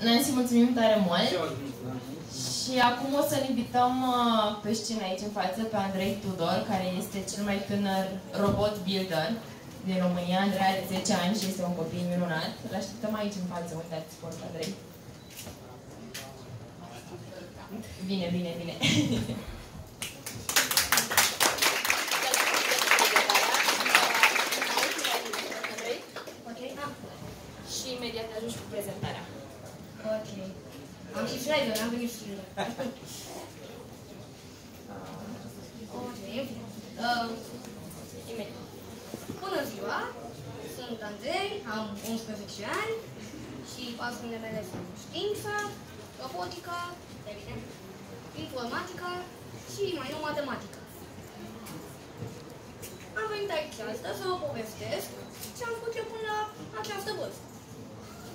Noi îți mulțumim tare mult și acum o să-l invităm pe scenă aici în față pe Andrei Tudor, care este cel mai tânăr robot builder din România. Andrei are 10 ani și este un copil minunat. Îl așteptăm aici în față. Uitați, sport, Andrei. Bine, bine, bine. Și imediat ajungi cu prezentarea. Ok. Am și slide-ul, n-am venit slide-ul. Ok. Imediat. Bună ziua! Sunt Andrei, am 11 ani și pasiunile mele sunt știința, robotica, evident, informatica și mai nou matematică. Am venit aici astăzi să vă povestesc ce am făcut eu până la această vârstă,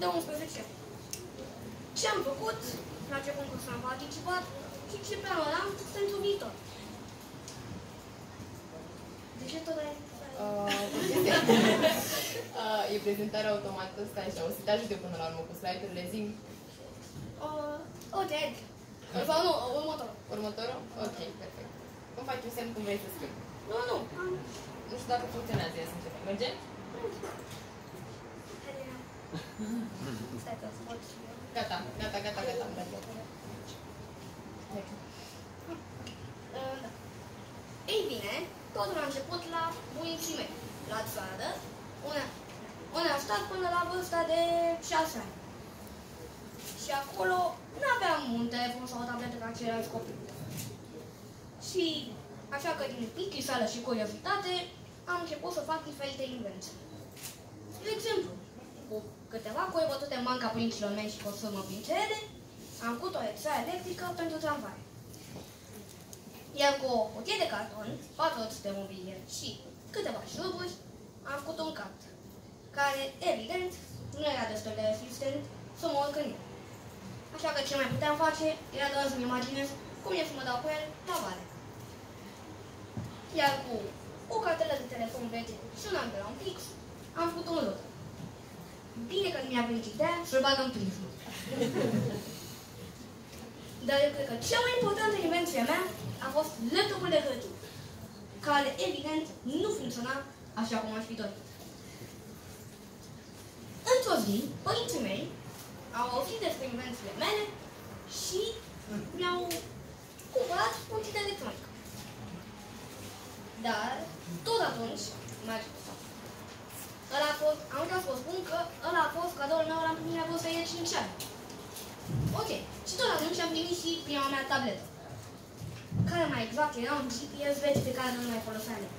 de 11 ani. Ce am făcut, la ce concurs am participat și ce planul am pentru viitor. De ce tot ai? E prezentarea automată, stai așa, o să te ajute până la urmă cu slide-urile, zi. Sau nu, următorul. Următorul? Ok, perfect. Îmi faci un semn cum vrei să spui. Nu, nu. Nu știu dacă funcționează, ia să începem. Merge? Stai că îți pot și eu. Gata, gata, gata, gata. Ei bine, totul a început la bunicii mei, la țară, unde am stat până la vârsta de 6 ani. Și acolo n-aveam un telefon sau o tabletă ca ceilalți copii. Și așa că din plictiseală și curiozitate am început să fac diferite invenții. De exemplu, cu câteva coi bătute în banca bunicilor mei și cu o sârmă printre ele, am făcut o rețea electrică pentru tramvai. Iar cu o cutie de carton, 4 roți de mobilier și câteva șuruburi, am făcut un cap, care, evident, nu era destul de resistent să mă urc în el. Așa că ce mai puteam face era doar să-mi imaginez cum e să mă dau cu el la vale. Iar cu o cartelă de telefon veche și un an de la un pix, am făcut un lot. Bine că mi-a venit ideea să-l bag în prismă. Dar eu cred că cea mai importantă invenție mea a fost laptopul de hârtie, care, evident, nu funcționa așa cum aș fi dorit. Într-o zi, părinții mei au auzit despre invențiile mele și mi-au cumpărat un kit electronic. Dar, tot atunci, mai am uitat să vă spun că ăla a fost cadoul meu la primea vârstă de 5 ani. Ok, și tot atunci am primit și prima mea tabletă, care mai exact era un GPS vechi pe care nu mai foloseam eu.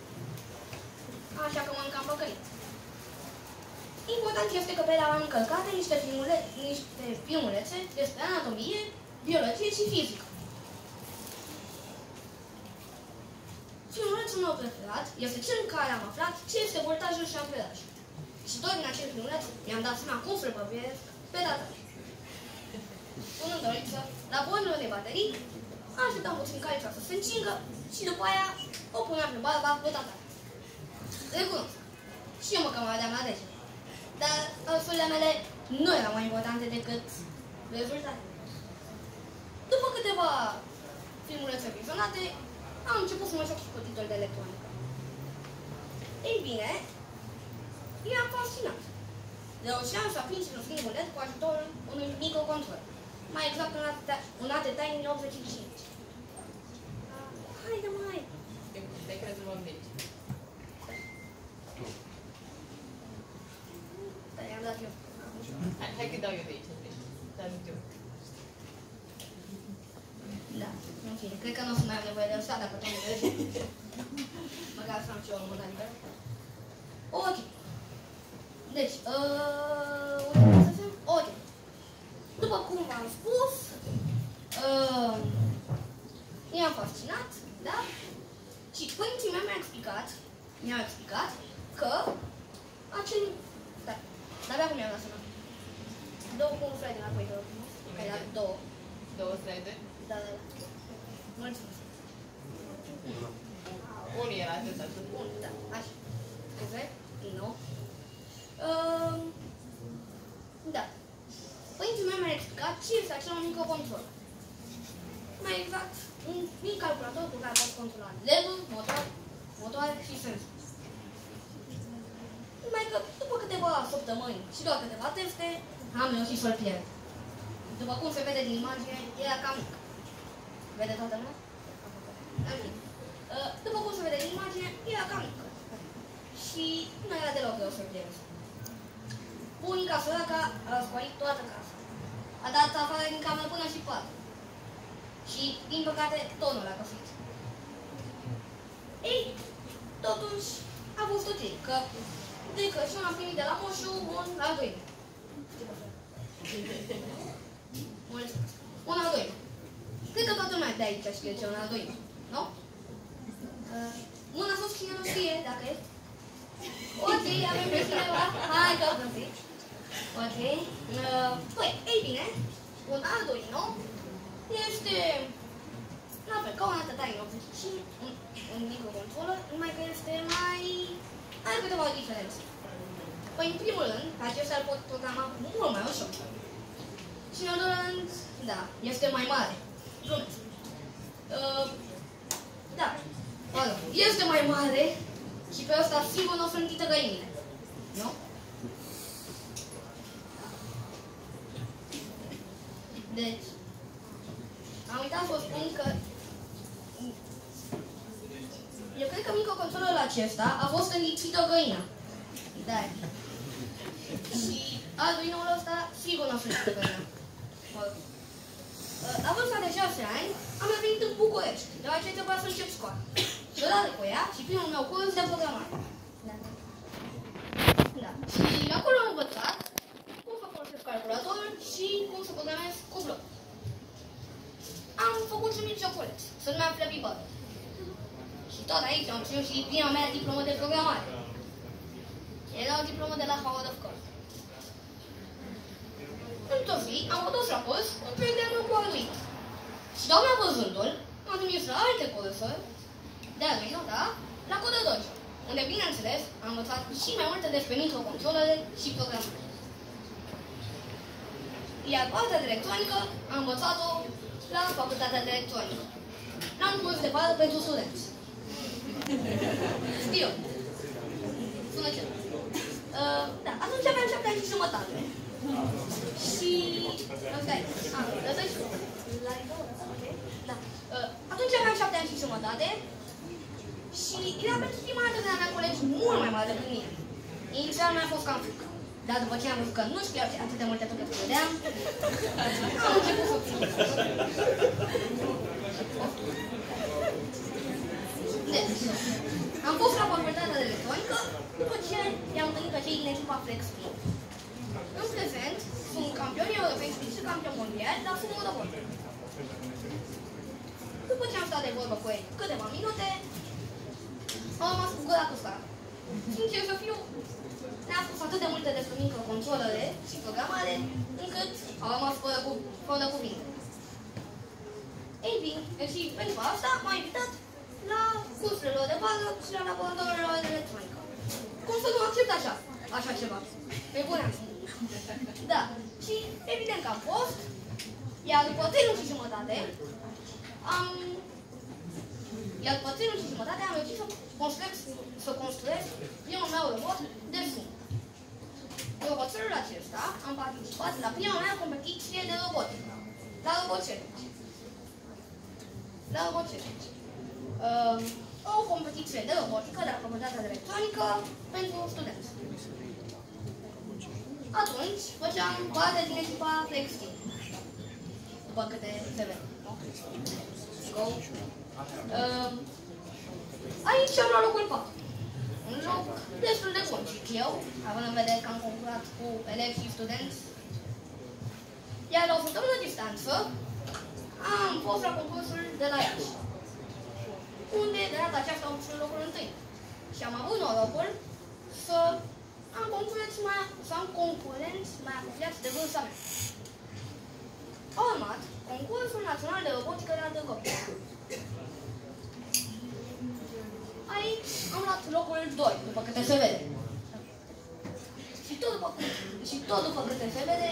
Așa că m-am cam păcălit. Important este că pe ele am încălcat niște filmulețe despre anatomie, biologie și fizică. Filmulețul meu preferat este cel în care am aflat ce este voltajul și amperajul. Și tot din acel filmuleț mi-am dat seama cum să-l păviesc pe data mea. Punând dorință, la bolul de baterii, așteptam puțin ca aici să se încingă și după aia o puneam pe barba de data mea. Recunosc, și eu mă cam aveam la deget. Dar alțurile mele nu erau mai importante decât rezultatele. După câteva filmulețe vizionate, am început să mă joc cu titlul de electronică. Ei bine, i-am fascinat. Reușeam să aprind și un singur LED cu ajutorul unui microcontrol. Mai exact un ATT din 85. Haide, mai! Stai că rezolvăm de aici. Da, i-am dat eu. Hai că dau eu de aici. Dar nu eu. Da, în fine, cred că nu o să mai am nevoie de asta, dacă tot nu vezi. Măcar să am și eu în mână liberă. Ok. Deci, ok. După cum v-am spus, mi-am fascinat, da? Și părinții mei mi-au explicat că acel... Da, dar acum mi-am dat seama. Două cu un slide înapoi, de rog. Două. Două slide? Da, da, da. Mulțumesc. Unul era acesta. Unul, da. Așa. Scuze? Nu. și este acela un microcontrol. Mai exact, un mic calculator cu care poți controla LED-ul, motoare și senzor. Numai că după câteva săptămâni și doar câteva teste, am reușit să-l pierd. După cum se vede din imagine, era cam mic. Vede toată lumea? După cum se vede din imagine, era cam mic. Și nu era deloc greu să-l pierd. Bunica săraca a răscolit toată casa. A dat afară din cameră până și patru. Și, din păcate, tot nu l-a găsit. Ei, totuși, a fost util, că de Crăciun am primit de la moșu un al doilea. Un al doilea. Cred că toată lumea de aici știe ce e un al doilea, nu? Mâna sus cine nu știe, dacă e. Ok, avem pe cineva. Hai că am găsit. Ok. Păi, ei bine, un al doilea, nu? Este, la fel, ca un Atari 85, un microcontroller, numai că este mai... are câteva diferențe. Păi, în primul rând, acestea îl pot programa mult mai ușor. Și, în al doilea rând, da, este mai mare. Glumesc. Da, este mai mare și pe asta sigur nu o să închită găinile. Nu? Deci, am uitat să spun că eu cred că microcontrolul acesta a fost înlipsit o găină. Da. Și Arduino-ul ăsta sigur n-a fost o găină. La vârsta de 6 ani am venit în București, deoarece trebuia să încep școala. Și odată cu ea și primul meu curs de programare. Da. Da. Și acolo am învățat cum să folosesc calculatorul și cum să programez cu bloc. Am făcut și mici joculeți, să nu mai am Flappy Bird. Și tot aici am ținut și prima mea diplomă de programare. Era o diplomă de la Harvard of Cork. Într-o zi, am adus la curs un prieten meu cu Arduino. Și doamna văzându-l, m-a trimis la alte cursuri de Arduino, da, la Codă Dojo, unde, bineînțeles, am învățat și mai multe despre microcontrolele și programare. Iar partea de electronică am învățat-o la Facultatea de Electronică. N-am curs de vară pentru studenți. Știu. Sună ceva. Da, atunci aveam 7 ani și jumătate. Și... Atunci aveam 7 ani și jumătate și era pentru prima dată de la mea colegi mult mai mare decât mine. Inițial mi-a fost cam frică. Dar după ce am văzut că nu știu atât de multe pe cât vedeam, am început să fiu. Deci, am fost la Facultatea de Electronică după ce i-am întâlnit pe cei din echipa FlexPin. În prezent, sunt campion europeni și campion mondial la sumul de vorbă. După ce am stat de vorbă cu ei câteva minute, am rămas cu gura cu scara. Sincer să fiu, ne-a spus atât de multe despre microcontrolele și programare, încât au rămas fără cuvinte. Ei bine, și pentru asta m-a invitat la cursurile lor de bază și la laboratorul lor de electronică. Cum să nu accept așa ceva? Pe bune am spus. Da, și evident că am fost, iar după 3 luni și jumătate, am reușit să construiesc primul meu robot de fund. Robotelul acesta am participat la prima mea competiție de robotică. La Robochallenge. O competiție de robotică de la Facultatea de Electronică pentru studenți. Atunci făceam parte din echipa FlexPin. După câte se vede. Go! Aici am luat locul 4. Un loc destul de bun, zic eu, având în vedere că am concurat cu elevi și studenți. Iar la o săptămână distanță, am fost la concursul de la Iași, unde de data aceasta am fost în locul 1. Și am avut norocul să am concurenți mai apropiați de vârsta mea. A urmat concursul național de robotică de la Târgoviște. Aici am luat locul 2, după câte se vede. Și tot după câte se vede,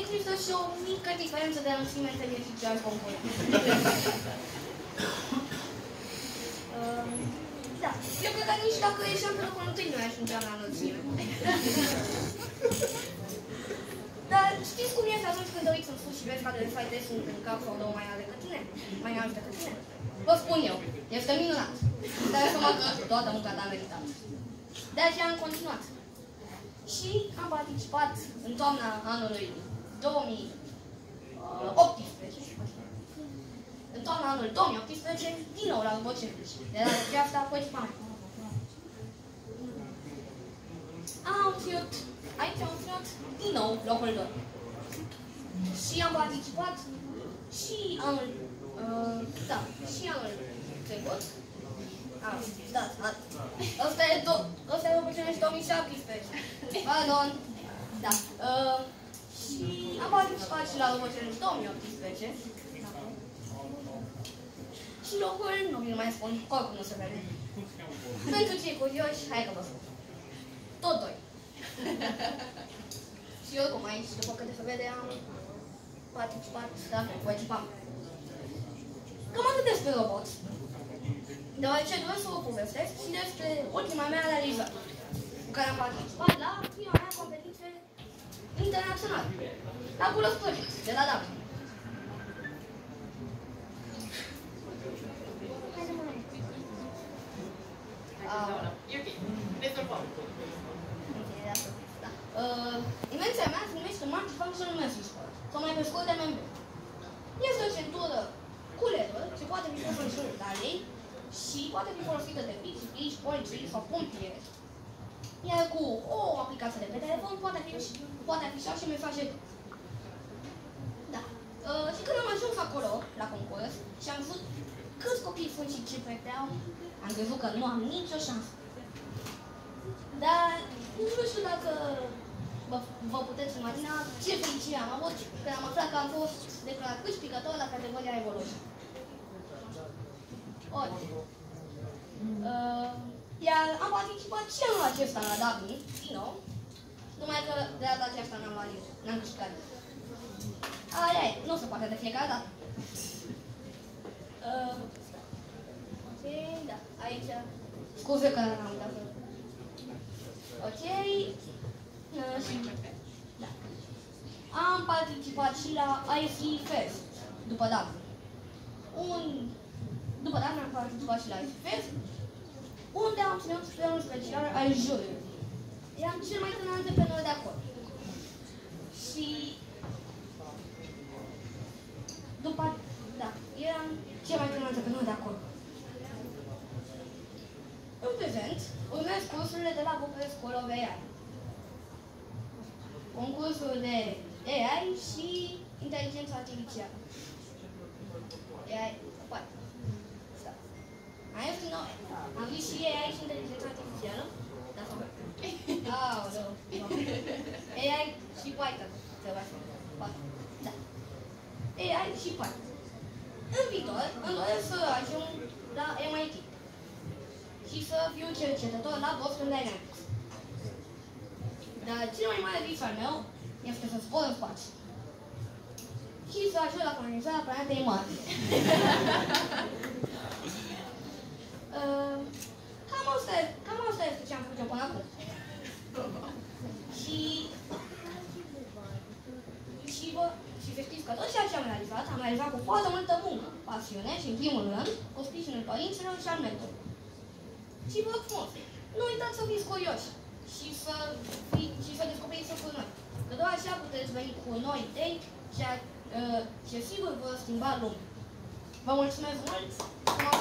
există și o mică diferență de înălțime între vertice al componente. Da. Eu cred că nici dacă ieșeam pe locul întâi, nu ajungeam la înălțime. Dar știți cum este atunci când te uiți în sus și vezi că de fai sunt în cap sau două mai alte decât tine? Mai alte decât tine? Vă spun eu, este minunat. Dar eu mă duc toată munca de-a meritat. De aceea am continuat. Și am participat în toamna anului 2018. În toamna anului 2018, din nou la Bucărești, de la dreapta apoi Spania. Am fiut, aici am fiut din nou locul 2. Și am participat și anul, da, și anul trecut. Ah, da, asta e Bucărești 2017. Pardon. Da. Și am participat și la Bucărești 2018. Și locul, nu vi-l mai spun, oricum nu se vede. Pentru cei curioși, hai că vă spun. Tot doi. Și oricum aici, după câte se vede, am participat, da, participam. Cam atât despre robot. Deoarece doresc să vă povestesc și despre ultima mea analiză, cu care am participat la prima mea competiție internațională, la Bulos Project, de la DAP. E ok, rezolvăm. Invenția mea se numește Multifunctional Message Board, sau mai pe scurt de MMB. Este o centură cu LED-uri, ce poate fi pusă în jurul talei, și poate fi folosită de pixi, pixi, poliții sau pompieri. Iar cu o aplicație de pe telefon poate afișa și mesaje. Da. Și când am ajuns acolo, la concurs, și am văzut câți copii sunt și ce preteau, am crezut că nu am nicio șansă. Dar nu știu dacă vă puteți imagina ce fericire am avut când am aflat că am fost declarat câștigător la categoria Evolution. Iar am participat și anul acesta la Dublin, din nou, numai că de data aceasta n-am câștigat. Aia e, nu se poate de fiecare dată. Ok, da, aici, scuze că n-am dat. Ok, și da. Am participat și la ISE Fest, după Dublin. După data am participat și la ICFES, unde am ținut premiul special al juriului. Eram cel mai tânăr antreprenor de acolo. Și după, da, eram cel mai tânăr antreprenor de acolo. În prezent, urmez cursurile de la Bucăreșcolo Veia. Un cursul de AI și inteligență artificială. AI, poate. Mai este nou. Am zis și AI și inteligența artificială. Da, sau mai. Aoleu. AI și Python. Da. AI și Python. În viitor, îmi doresc să ajung la MIT. Și să fiu cercetător la Boston Dynamics. Dar cel mai mare vis al meu este să scot în spațiu. Și să ajung la colonizarea planetei Marte. Cam asta este ce am făcut până acum. Și să știți că tot ceea ce am realizat cu foarte multă muncă, pasiune și, în primul rând, cu sprijinul părinților și al mentorului. Și vă frumos, nu uitați să fiți curioși și să descoperiți cu noi. Că doar așa puteți veni cu noi idei și sigur vă schimba lumea. Vă mulțumesc mult!